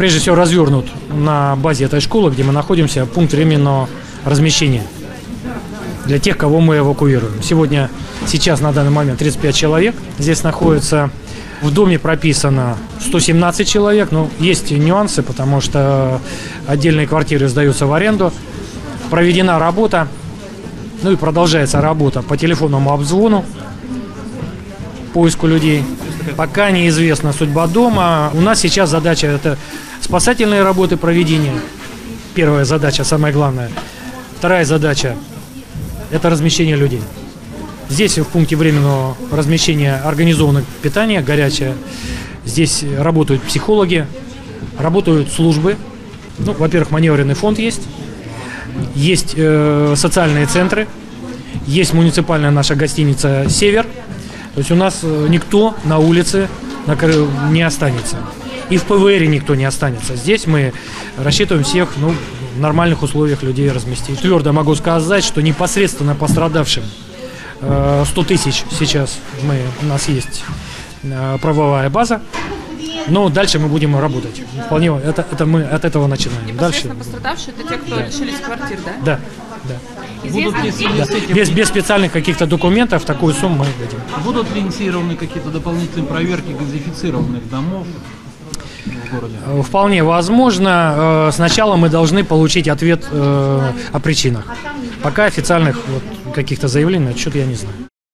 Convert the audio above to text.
прежде всего развернут на базе этой школы, где мы находимся, пункт временного размещения для тех, кого мы эвакуируем. Сегодня, сейчас на данный момент 35 человек здесь находится. В доме прописано 117 человек, но есть нюансы, потому что отдельные квартиры сдаются в аренду. Проведена работа, ну и продолжается работа по телефонному обзвону, поиску людей. Пока неизвестна судьба дома. У нас сейчас задача – это спасательные работы проведения. Первая задача, самая главная. Вторая задача – это размещение людей. Здесь в пункте временного размещения организовано питание горячее. Здесь работают психологи, работают службы. Ну, во-первых, маневренный фонд есть. Есть социальные центры. Есть муниципальная наша гостиница «Север». То есть у нас никто на улице не останется. И в ПВРе никто не останется. Здесь мы рассчитываем всех, ну, в нормальных условиях людей разместить. Твердо могу сказать, что непосредственно пострадавшим 100 тысяч сейчас у нас есть правовая база, но дальше мы будем работать. Вполне это мы от этого начинаем. Непосредственно дальше пострадавшие — это те, кто лишились квартир, да? Да. Будут ли, да. Без специальных каких-то документов такую сумму мы дадим. Будут ли инициированы какие-то дополнительные проверки газифицированных домов в городе? Вполне возможно. Сначала мы должны получить ответ о причинах. Пока официальных каких-то заявлений, что-то я не знаю.